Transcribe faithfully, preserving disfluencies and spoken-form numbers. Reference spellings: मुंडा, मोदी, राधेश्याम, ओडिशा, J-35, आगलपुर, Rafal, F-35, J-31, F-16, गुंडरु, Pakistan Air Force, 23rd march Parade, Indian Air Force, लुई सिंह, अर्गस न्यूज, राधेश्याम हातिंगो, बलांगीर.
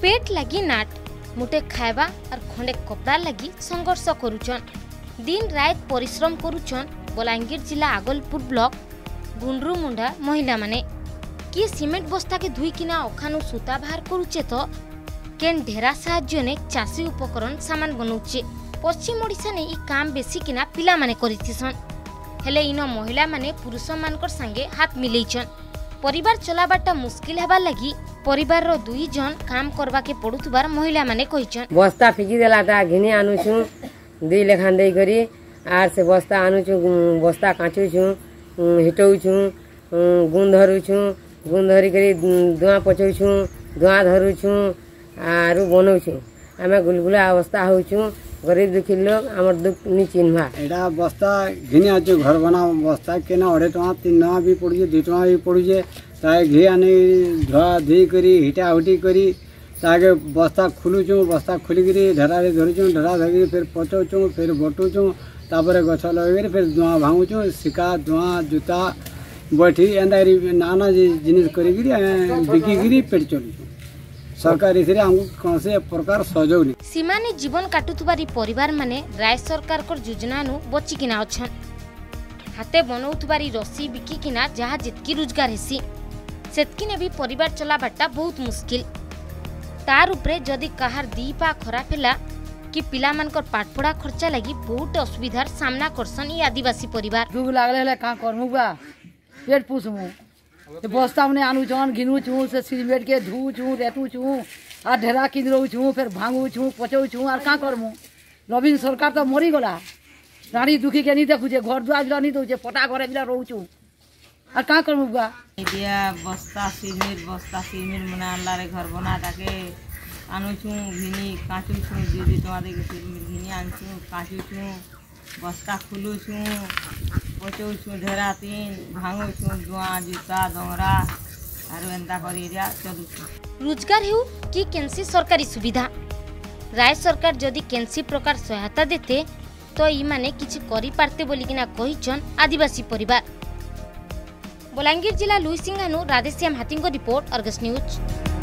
पेट लगी नाट मुठे खावा और खंडे कपड़ा लगी संघर्ष करुचन। दिन रात परिश्रम करुचन बलांगीर जिला आगलपुर ब्लॉक गुंडरु मुंडा महिला माने। किए सीमेंट बस्ता के धोईकिना अखानु सूता बाहर करुचे तो केन ढेरा साहाज्य ने चाषी उपकरण सामान बनाऊचे। पश्चिम ओडिशा ने इ काम बेसिकिना पिला माने करिथिसन, हेले इन महिला माने पुरुष मानकर संगे हाथ मिलेइछन। परिवार चलाबाटा मुश्किल हेबा लगी परिवार रो दुई जन काम करबा के पडुतबार महिला माने कहिछन। बस्ता फिकी देलाटा घिनी आनुछु दुई लेखान देई करी आर से बस्ता आनुछु बस्ता काचुछु हिटौछु गुंधरुछु गुंधरी करी धुआ पचौछु धुआ धरुछु आरो बनौछु। हमें गुलगुला अवस्था होछु, गरीब दुखी लोग आमर दुख नि चिन्हवा। एडा बस्ता घिनी आछे घर बना बस्ता केना अढ़े टका तीन टका भी पड़ुचे दु टका भी पड़ुचे। ताके घी आने धोआ धोई करी हिटा हुटी करी ताके बस्ता खुलुचूँ बस्ता खुलिकी ढेरा धरुचूँ ढेरा धरिकी फिर पचौचूँ फिर बटुचूँ तापर गछ लगे फिर धुआँ भांगुचूँ सिका धुआँ जूता बैठी एंता नाना जिनिस करी बिकी पेट चलुचूँ। सरकार इसे हमको कौन से प्रकार सहयोग नहीं। सीमा ने जीवन काटुतुबारी परिवार माने राज्य सरकार कर योजना नु बची किना अछन, हाथे बनौतुबारी रसी बिकी किना जहाँ जितकी रोजगार हेसी सेतकी ने भी परिवार चलाबाटा बहुत मुश्किल। तार उपरे जदि कहार दीपा खराब हैला कि पिला मानकर पाठपढ़ा खर्चा लगी बहुत असुविधार सामना करसन ई आदिवासी परिवार। दुख लागले का करमु बा पेट पोसमु बस्ता में आनु जन घिनु छू से सीमेंट के धू छू रेटू छू आर ढेरा किंदरऊ छू फिर भांगू छू पचौ छू आर का करमु। नवीन सरकार तो मरी गला रानी दुखी के नहीं देखुचे घर दुआर बिला नहीं दौचे पटा घर बिला रोचू आर का करमु बा। बस्ता सीमेंट बस्ता सीमेंट मना लारे घर बना ताके आनु छू घिनी काचू छू दु दु टका दे घिनी आनछू काचू छू बस्ता खुलू छू पचौ छू ढेरा तीन भांगू छू धुआ जूता डोंगरा आरो एंता करी रिया चलू छू। रोजगार हेउ कि केनसी सरकारी सुविधा राज्य सरकार जदि केनसी प्रकार सहायता देते तो ई माने किछि करी पारते बोली किना कहिचन आदिवासी परिवार। बलांगीर जिला लुई सिंह, राधेश्याम हातिंगो रिपोर्ट, अर्गस न्यूज।